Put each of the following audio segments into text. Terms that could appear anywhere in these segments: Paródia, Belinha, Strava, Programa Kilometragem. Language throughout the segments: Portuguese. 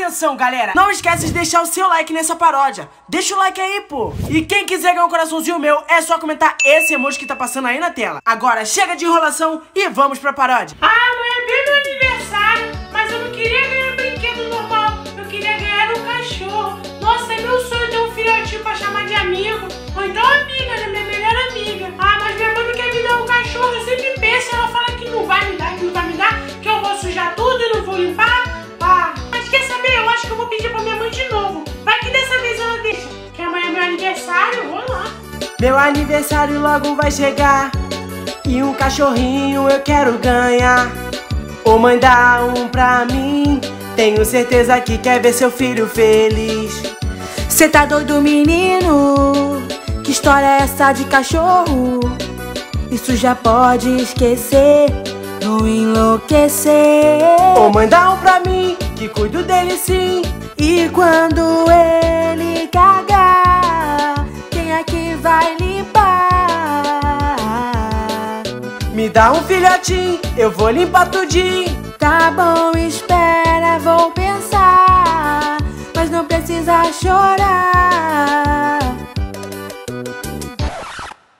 Atenção, galera, não esquece de deixar o seu like nessa paródia. Deixa o like aí, pô. E quem quiser ganhar um coraçãozinho meu, é só comentar esse emoji que tá passando aí na tela. Agora chega de enrolação e vamos pra paródia. Ah, amanhã é bem meu aniversário, mas eu não queria ganhar um brinquedo normal. Eu queria ganhar um cachorro. Nossa, é meu sonho ter um filhotinho pra chamar de amigo. Ou então amiga, né? Minha melhor amiga. Ah, mas minha mãe não quer me dar um cachorro. Eu sempre penso, ela fala que não vai me dar, que não vai me dar, que eu vou sujar tudo e não vou limpar. Eu vou pedir pra minha mãe de novo. Vai que dessa vez ela deixa. Que amanhã é meu aniversário, vou lá. Meu aniversário logo vai chegar e um cachorrinho eu quero ganhar. Ô mãe, dá um pra mim, tenho certeza que quer ver seu filho feliz. Cê tá doido, menino? Que história é essa de cachorro? Isso já pode esquecer, não enlouquecer. Ô mãe, dá um pra mim, que cuido dele sim. E quando ele cagar, quem é que vai limpar? Me dá um filhotinho, eu vou limpar tudinho. Tá bom, espera, vou pensar, mas não precisa chorar.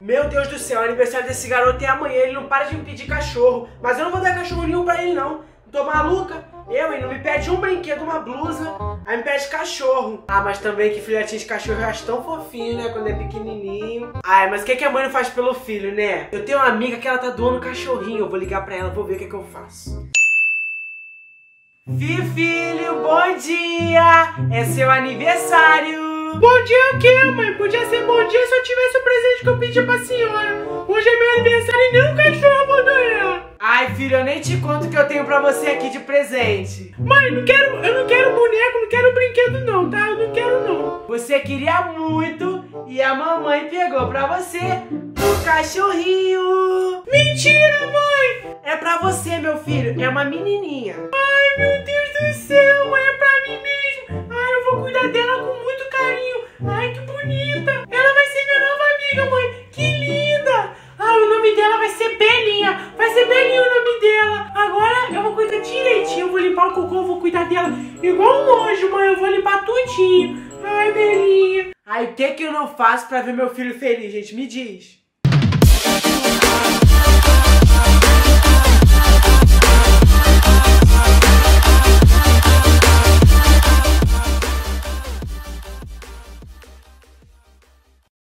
Meu Deus do céu, o aniversário desse garoto é amanhã, ele não para de me pedir cachorro. Mas eu não vou dar cachorro nenhum pra ele não. Tô maluca? Eu, hein? Não me pede um brinquedo, uma blusa, aí me pede cachorro. Ah, mas também que filhotinho de cachorro eu acho tão fofinho, né? Quando é pequenininho. Ai, mas o que que a mãe não faz pelo filho, né? Eu tenho uma amiga que ela tá doando cachorrinho. Eu vou ligar pra ela, vou ver o que que eu faço. Vi, filho, bom dia! É seu aniversário! Bom dia o quê, mãe? Podia ser bom dia se eu tivesse o presente que eu pedi pra senhora. Hoje é meu aniversário e nem um cachorro vou ganhar. Ai, filho, eu nem te conto o que eu tenho pra você aqui de presente. Mãe, eu não quero boneco, não quero brinquedo não, tá? Eu não quero não. Você queria muito e a mamãe pegou pra você um cachorrinho. Mentira, mãe! É pra você, meu filho, é uma menininha. Ai, meu Deus do céu, mãe, é pra mim mesmo. Ai, eu vou cuidar dela com muito carinho. Ai, que bonita. Ela vai ser minha nova amiga, mãe. Que linda. Ah, o nome dela vai ser Belinha. Vai ser Belinha o nome dela. Agora eu vou cuidar direitinho. Eu vou limpar o cocô, eu vou cuidar dela igual um anjo, mãe. Eu vou limpar tudinho. Ai, Belinha. Ai, o que que eu não faço pra ver meu filho feliz, gente? Me diz.